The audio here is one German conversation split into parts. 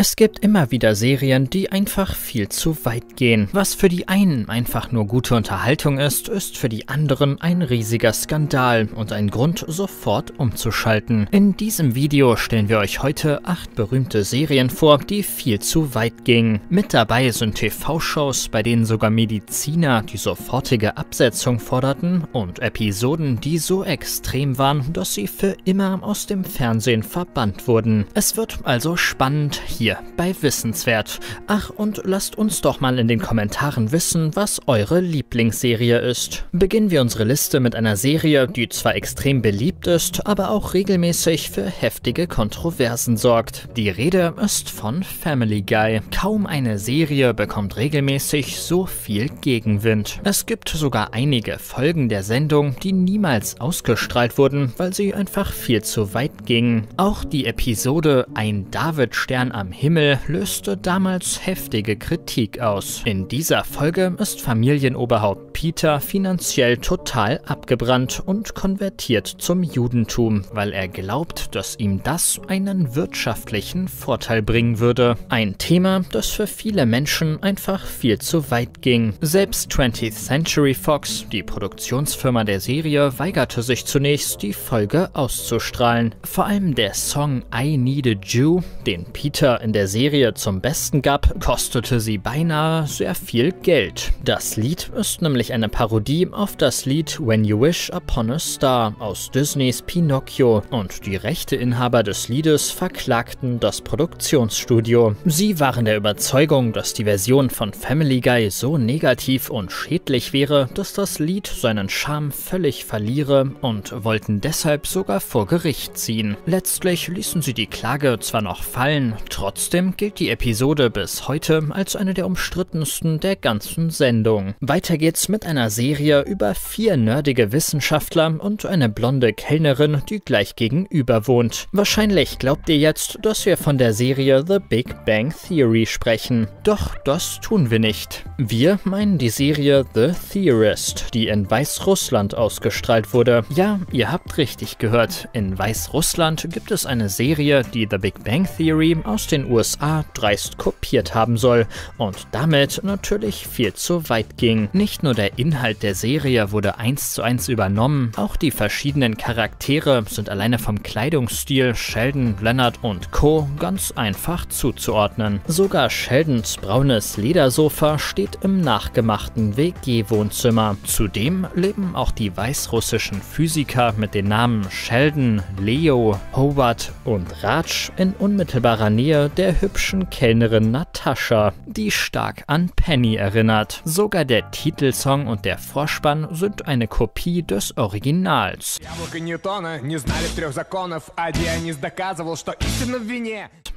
Es gibt immer wieder Serien, die einfach viel zu weit gehen. Was für die einen einfach nur gute Unterhaltung ist, ist für die anderen ein riesiger Skandal und ein Grund, sofort umzuschalten. In diesem Video stellen wir euch heute 8 berühmte Serien vor, die viel zu weit gingen. Mit dabei sind TV-Shows, bei denen sogar Mediziner die sofortige Absetzung forderten, und Episoden, die so extrem waren, dass sie für immer aus dem Fernsehen verbannt wurden. Es wird also spannend hier bei Wissenswert. Ach, und lasst uns doch mal in den Kommentaren wissen, was eure Lieblingsserie ist. Beginnen wir unsere Liste mit einer Serie, die zwar extrem beliebt ist, aber auch regelmäßig für heftige Kontroversen sorgt. Die Rede ist von Family Guy. Kaum eine Serie bekommt regelmäßig so viel Gegenwind. Es gibt sogar einige Folgen der Sendung, die niemals ausgestrahlt wurden, weil sie einfach viel zu weit gingen. Auch die Episode Ein Davidstern am Himmel löste damals heftige Kritik aus. In dieser Folge ist Familienoberhaupt Peter finanziell total abgebrannt und konvertiert zum Judentum, weil er glaubt, dass ihm das einen wirtschaftlichen Vorteil bringen würde. Ein Thema, das für viele Menschen einfach viel zu weit ging. Selbst 20th Century Fox, die Produktionsfirma der Serie, weigerte sich zunächst, die Folge auszustrahlen. Vor allem der Song I Need a Jew, den Peter in der Serie zum Besten gab, kostete sie beinahe sehr viel Geld. Das Lied ist nämlich eine Parodie auf das Lied When You Wish Upon a Star aus Disneys Pinocchio, und die Rechteinhaber des Liedes verklagten das Produktionsstudio. Sie waren der Überzeugung, dass die Version von Family Guy so negativ und schädlich wäre, dass das Lied seinen Charme völlig verliere, und wollten deshalb sogar vor Gericht ziehen. Letztlich ließen sie die Klage zwar noch fallen, trotzdem gilt die Episode bis heute als eine der umstrittensten der ganzen Sendung. Weiter geht's mit einer Serie über 4 nerdige Wissenschaftler und eine blonde Kellnerin, die gleich gegenüber wohnt. Wahrscheinlich glaubt ihr jetzt, dass wir von der Serie The Big Bang Theory sprechen. Doch das tun wir nicht. Wir meinen die Serie The Theorist, die in Weißrussland ausgestrahlt wurde. Ja, ihr habt richtig gehört. In Weißrussland gibt es eine Serie, die The Big Bang Theory aus den USA dreist kopiert haben soll und damit natürlich viel zu weit ging. Nicht nur der Inhalt der Serie wurde 1:1 übernommen, auch die verschiedenen Charaktere sind alleine vom Kleidungsstil Sheldon, Leonard und Co. ganz einfach zuzuordnen. Sogar Sheldons braunes Ledersofa steht im nachgemachten WG-Wohnzimmer. Zudem leben auch die weißrussischen Physiker mit den Namen Sheldon, Leo, Howard und Raj in unmittelbarer Nähe der hübschen Kellnerin Natascha, die stark an Penny erinnert. Sogar der Titelsong und der Vorspann sind eine Kopie des Originals.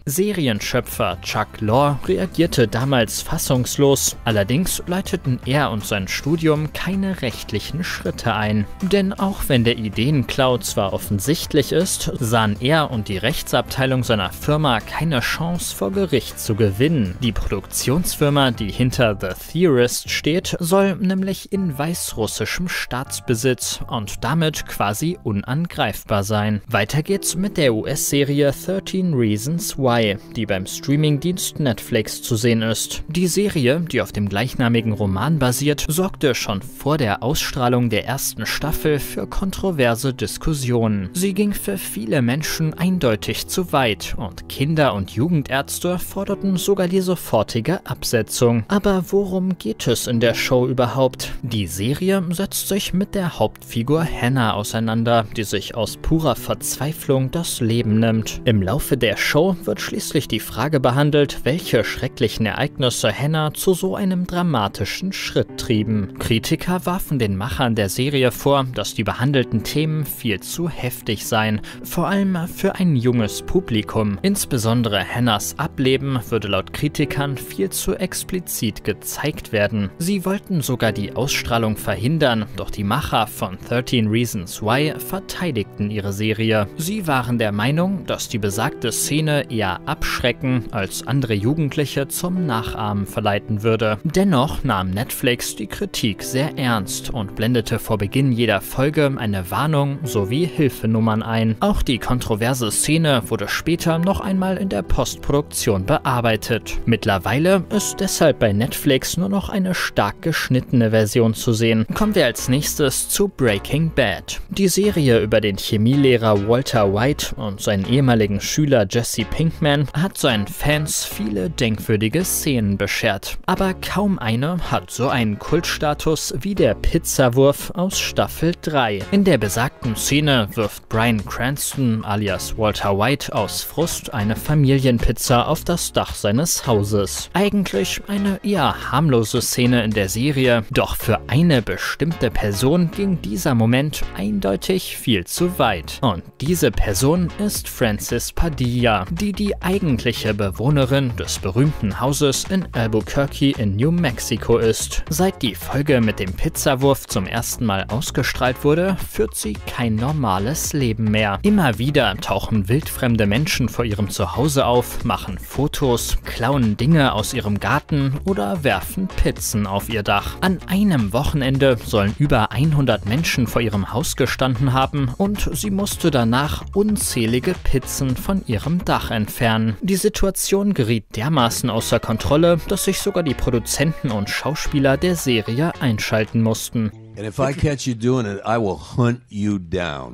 Serienschöpfer Chuck Lorre reagierte damals fassungslos, allerdings leiteten er und sein Studium keine rechtlichen Schritte ein. Denn auch wenn der Ideenklau zwar offensichtlich ist, sahen er und die Rechtsabteilung seiner Firma keine Chance, vor Gericht zu gewinnen. Die Produktionsfirma, die hinter The Theorist steht, soll nämlich in weißrussischem Staatsbesitz und damit quasi unangreifbar sein. Weiter geht's mit der US-Serie 13 Reasons Why, die beim Streamingdienst Netflix zu sehen ist. Die Serie, die auf dem gleichnamigen Roman basiert, sorgte schon vor der Ausstrahlung der ersten Staffel für kontroverse Diskussionen. Sie ging für viele Menschen eindeutig zu weit und Kinder- und Jugendärzte forderten sogar die sofortige Absetzung. Aber worum geht es in der Show überhaupt? Die Serie setzt sich mit der Hauptfigur Hannah auseinander, die sich aus purer Verzweiflung das Leben nimmt. Im Laufe der Show wird schließlich die Frage behandelt, welche schrecklichen Ereignisse Hannah zu so einem dramatischen Schritt trieben. Kritiker warfen den Machern der Serie vor, dass die behandelten Themen viel zu heftig seien, vor allem für ein junges Publikum. Insbesondere Hannahs Ableben würde laut Kritikern viel zu explizit gezeigt werden. Sie wollten sogar die Ausstrahlung verhindern, doch die Macher von 13 Reasons Why verteidigten ihre Serie. Sie waren der Meinung, dass die besagte Szene eher eher abschrecken als andere Jugendliche zum Nachahmen verleiten würde. Dennoch nahm Netflix die Kritik sehr ernst und blendete vor Beginn jeder Folge eine Warnung sowie Hilfenummern ein. Auch die kontroverse Szene wurde später noch einmal in der Postproduktion bearbeitet. Mittlerweile ist deshalb bei Netflix nur noch eine stark geschnittene Version zu sehen. Kommen wir als nächstes zu Breaking Bad. Die Serie über den Chemielehrer Walter White und seinen ehemaligen Schüler Jesse Pinkman hat seinen Fans viele denkwürdige Szenen beschert. Aber kaum eine hat so einen Kultstatus wie der Pizzawurf aus Staffel 3. In der besagten Szene wirft Brian Cranston alias Walter White aus Frust eine Familienpizza auf das Dach seines Hauses. Eigentlich eine eher harmlose Szene in der Serie, doch für eine bestimmte Person ging dieser Moment eindeutig viel zu weit. Und diese Person ist Francis Padilla, die eigentliche Bewohnerin des berühmten Hauses in Albuquerque in New Mexico ist. Seit die Folge mit dem Pizzawurf zum ersten Mal ausgestrahlt wurde, führt sie kein normales Leben mehr. Immer wieder tauchen wildfremde Menschen vor ihrem Zuhause auf, machen Fotos, klauen Dinge aus ihrem Garten oder werfen Pizzen auf ihr Dach. An einem Wochenende sollen über 100 Menschen vor ihrem Haus gestanden haben und sie musste danach unzählige Pizzen von ihrem Dach entfernen. Die Situation geriet dermaßen außer Kontrolle, dass sich sogar die Produzenten und Schauspieler der Serie einschalten mussten.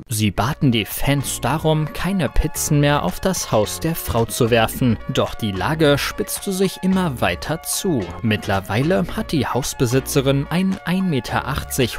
Sie baten die Fans darum, keine Pizzen mehr auf das Haus der Frau zu werfen, doch die Lage spitzte sich immer weiter zu. Mittlerweile hat die Hausbesitzerin einen 1,80 Meter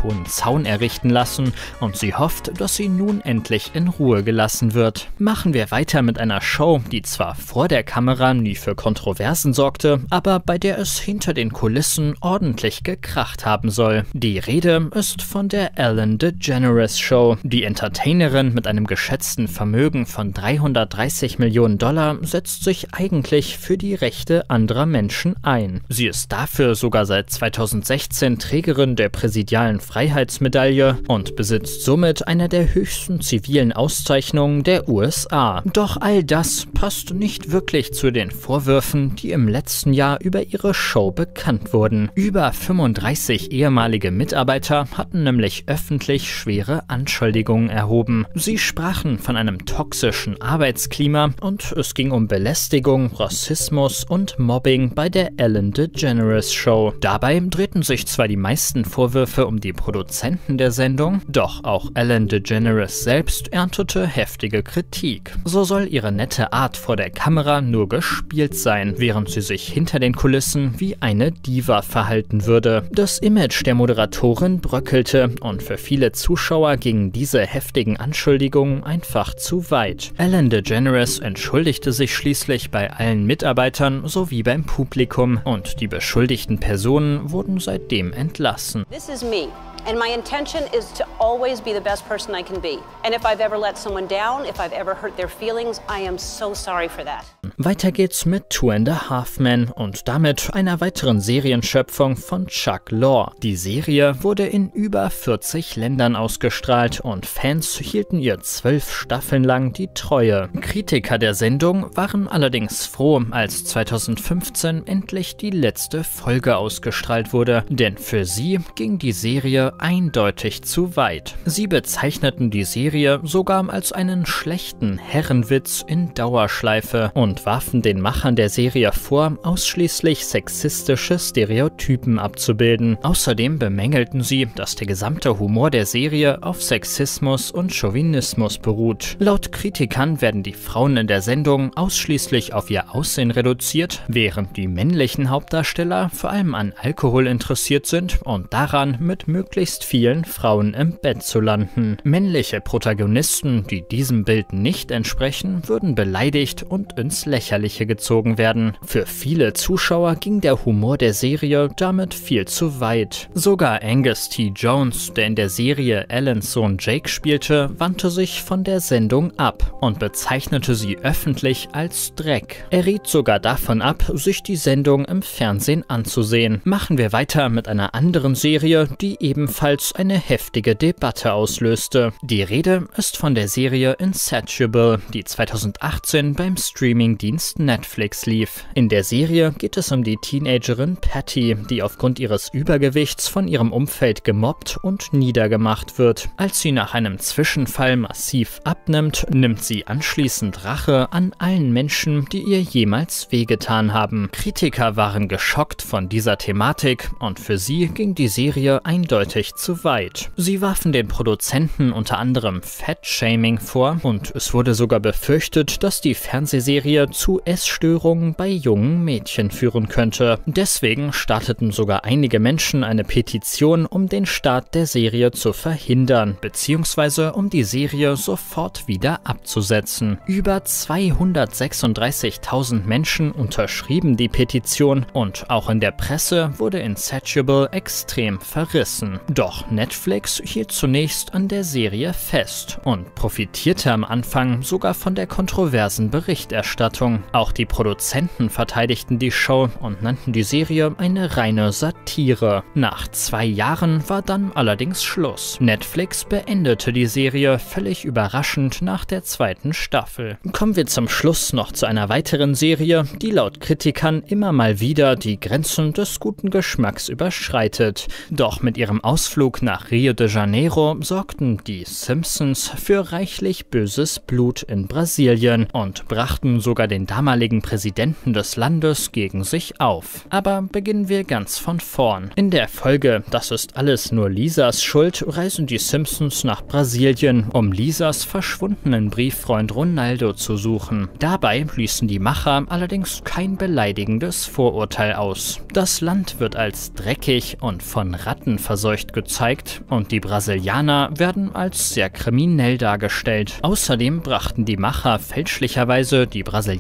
hohen Zaun errichten lassen und sie hofft, dass sie nun endlich in Ruhe gelassen wird. Machen wir weiter mit einer Show, die zwar vor der Kamera nie für Kontroversen sorgte, aber bei der es hinter den Kulissen ordentlich gekracht haben soll. Die Rede ist von der Ellen DeGeneres Show. Die Entertainerin mit einem geschätzten Vermögen von 330 Millionen Dollar setzt sich eigentlich für die Rechte anderer Menschen ein. Sie ist dafür sogar seit 2016 Trägerin der Präsidialen Freiheitsmedaille und besitzt somit eine der höchsten zivilen Auszeichnungen der USA. Doch all das passt nicht wirklich zu den Vorwürfen, die im letzten Jahr über ihre Show bekannt wurden. Über 35 ehemalige Mitarbeiter hatten nämlich öffentlich schwere Anschuldigungen erhoben. Sie sprachen von einem toxischen Arbeitsklima und es ging um Belästigung, Rassismus und Mobbing bei der Ellen DeGeneres Show. Dabei drehten sich zwar die meisten Vorwürfe um die Produzenten der Sendung, doch auch Ellen DeGeneres selbst erntete heftige Kritik. So soll ihre nette Art vor der Kamera nur gespielt sein, während sie sich hinter den Kulissen wie eine Diva verhalten würde. Das Image der Moderatorin bröckelte und für viele Zuschauer gingen diese heftigen Anschuldigungen einfach zu weit. Ellen DeGeneres entschuldigte sich schließlich bei allen Mitarbeitern sowie beim Publikum und die beschuldigten Personen wurden seitdem entlassen. This is me. And my intention is to always be the best person I can be. And if I've ever let someone down, if I've ever hurt their feelings, I am so sorry for that. Weiter geht's mit Two and a Half Men und damit einer weiteren Serienschöpfung von Chuck Lorre. Die Serie wurde in über 40 Ländern ausgestrahlt und Fans hielten ihr 12 Staffeln lang die Treue. Kritiker der Sendung waren allerdings froh, als 2015 endlich die letzte Folge ausgestrahlt wurde, denn für sie ging die Serie eindeutig zu weit. Sie bezeichneten die Serie sogar als einen schlechten Herrenwitz in Dauerschleife und warfen den Machern der Serie vor, ausschließlich sexistische Stereotypen abzubilden. Außerdem bemängelten sie, dass der gesamte Humor der Serie auf Sexismus und Chauvinismus beruht. Laut Kritikern werden die Frauen in der Sendung ausschließlich auf ihr Aussehen reduziert, während die männlichen Hauptdarsteller vor allem an Alkohol interessiert sind und daran, mit möglichst vielen Frauen im Bett zu landen. Männliche Protagonisten, die diesem Bild nicht entsprechen, würden beleidigt und ins Lächerliche gezogen werden. Für viele Zuschauer ging der Humor der Serie damit viel zu weit. Sogar Angus T. Jones, der in der Serie Ellens Sohn Jake spielte, wandte sich von der Sendung ab und bezeichnete sie öffentlich als Dreck. Er riet sogar davon ab, sich die Sendung im Fernsehen anzusehen. Machen wir weiter mit einer anderen Serie, die ebenfalls eine heftige Debatte auslöste. Die Rede ist von der Serie Insatiable, die 2018 beim Streaming Streaming-Dienst Netflix lief. In der Serie geht es um die Teenagerin Patty, die aufgrund ihres Übergewichts von ihrem Umfeld gemobbt und niedergemacht wird. Als sie nach einem Zwischenfall massiv abnimmt, nimmt sie anschließend Rache an allen Menschen, die ihr jemals wehgetan haben. Kritiker waren geschockt von dieser Thematik und für sie ging die Serie eindeutig zu weit. Sie warfen den Produzenten unter anderem Fat-Shaming vor und es wurde sogar befürchtet, dass die Fernsehserie zu Essstörungen bei jungen Mädchen führen könnte. Deswegen starteten sogar einige Menschen eine Petition, um den Start der Serie zu verhindern, beziehungsweise um die Serie sofort wieder abzusetzen. Über 236.000 Menschen unterschrieben die Petition und auch in der Presse wurde Insatiable extrem verrissen. Doch Netflix hielt zunächst an der Serie fest und profitierte am Anfang sogar von der kontroversen Berichterstattung. Auch die Produzenten verteidigten die Show und nannten die Serie eine reine Satire. Nach 2 Jahren war dann allerdings Schluss. Netflix beendete die Serie völlig überraschend nach der 2. Staffel. Kommen wir zum Schluss noch zu einer weiteren Serie, die laut Kritikern immer mal wieder die Grenzen des guten Geschmacks überschreitet. Doch mit ihrem Ausflug nach Rio de Janeiro sorgten die Simpsons für reichlich böses Blut in Brasilien und brachten sogar den damaligen Präsidenten des Landes gegen sich auf. Aber beginnen wir ganz von vorn. In der Folge "Das ist alles nur Lisas Schuld" reisen die Simpsons nach Brasilien, um Lisas verschwundenen Brieffreund Ronaldo zu suchen. Dabei ließen die Macher allerdings kein beleidigendes Vorurteil aus. Das Land wird als dreckig und von Ratten verseucht gezeigt und die Brasilianer werden als sehr kriminell dargestellt. Außerdem brachten die Macher fälschlicherweise die brasilianische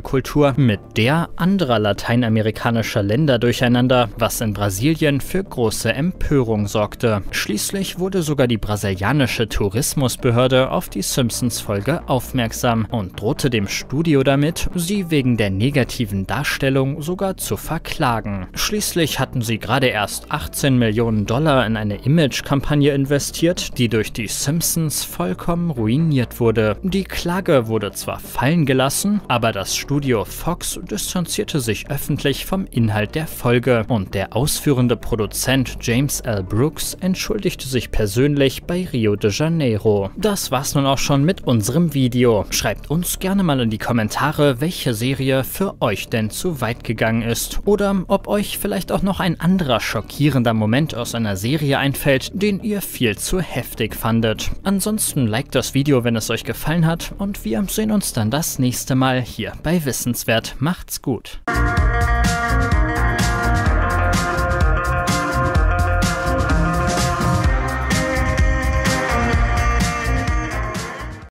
Kultur mit der anderer lateinamerikanischer Länder durcheinander, was in Brasilien für große Empörung sorgte. Schließlich wurde sogar die brasilianische Tourismusbehörde auf die Simpsons-Folge aufmerksam und drohte dem Studio damit, sie wegen der negativen Darstellung sogar zu verklagen. Schließlich hatten sie gerade erst 18 Millionen Dollar in eine Image-Kampagne investiert, die durch die Simpsons vollkommen ruiniert wurde. Die Klage wurde zwar fallen gelassen, aber das Studio Fox distanzierte sich öffentlich vom Inhalt der Folge und der ausführende Produzent James L. Brooks entschuldigte sich persönlich bei Rio de Janeiro. Das war's nun auch schon mit unserem Video. Schreibt uns gerne mal in die Kommentare, welche Serie für euch denn zu weit gegangen ist oder ob euch vielleicht auch noch ein anderer schockierender Moment aus einer Serie einfällt, den ihr viel zu heftig fandet. Ansonsten liked das Video, wenn es euch gefallen hat und wir sehen uns dann das nächste Mal hier bei Wissenswert. Macht's gut!